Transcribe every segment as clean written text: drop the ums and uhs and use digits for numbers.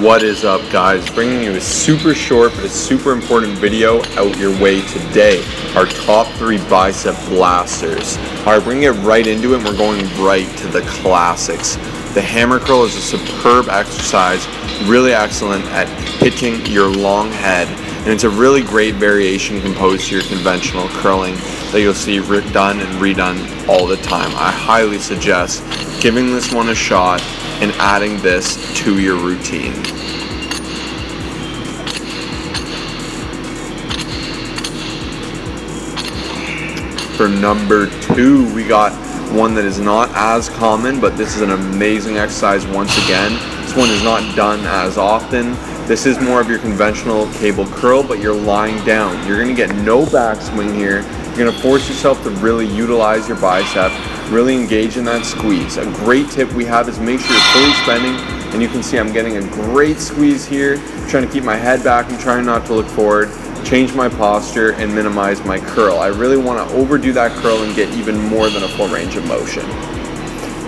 What is up, guys? Bringing you a super short but a super important video out your way today. Our top 3 bicep blasters. Alright, bringing it right into it, and we're going right to the classics. The hammer curl is a superb exercise, really excellent at hitting your long head, and it's a really great variation composed to your conventional curling that you'll see done and redone all the time. I highly suggest giving this one a shot and adding this to your routine. For number 2, we got one that is not as common, but this is an amazing exercise once again. This one is not done as often. This is more of your conventional cable curl, but you're lying down. You're gonna get no backswing here. You're gonna force yourself to really utilize your bicep, really engage in that squeeze. A great tip we have is make sure you're fully spending, and you can see I'm getting a great squeeze here, trying to keep my head back and trying not to look forward, change my posture, and minimize my curl. I really want to overdo that curl and get even more than a full range of motion.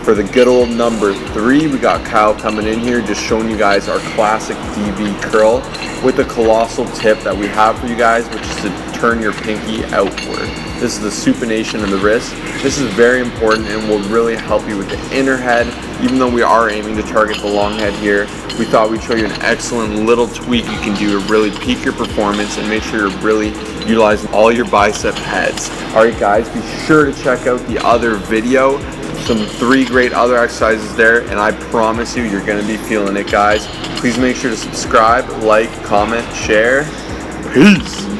For the good old number 3, we got Kyle coming in here, just showing you guys our classic DV curl with the colossal tip that we have for you guys, which is to turn your pinky outward. This is the supination of the wrist. This is very important and will really help you with the inner head. Even though we are aiming to target the long head here, we thought we'd show you an excellent little tweak you can do to really peak your performance and make sure you're really utilizing all your bicep heads. All right, guys, be sure to check out the other video. Some 3 great other exercises there, and I promise you, you're gonna be feeling it, guys. Please make sure to subscribe, like, comment, share. Peace.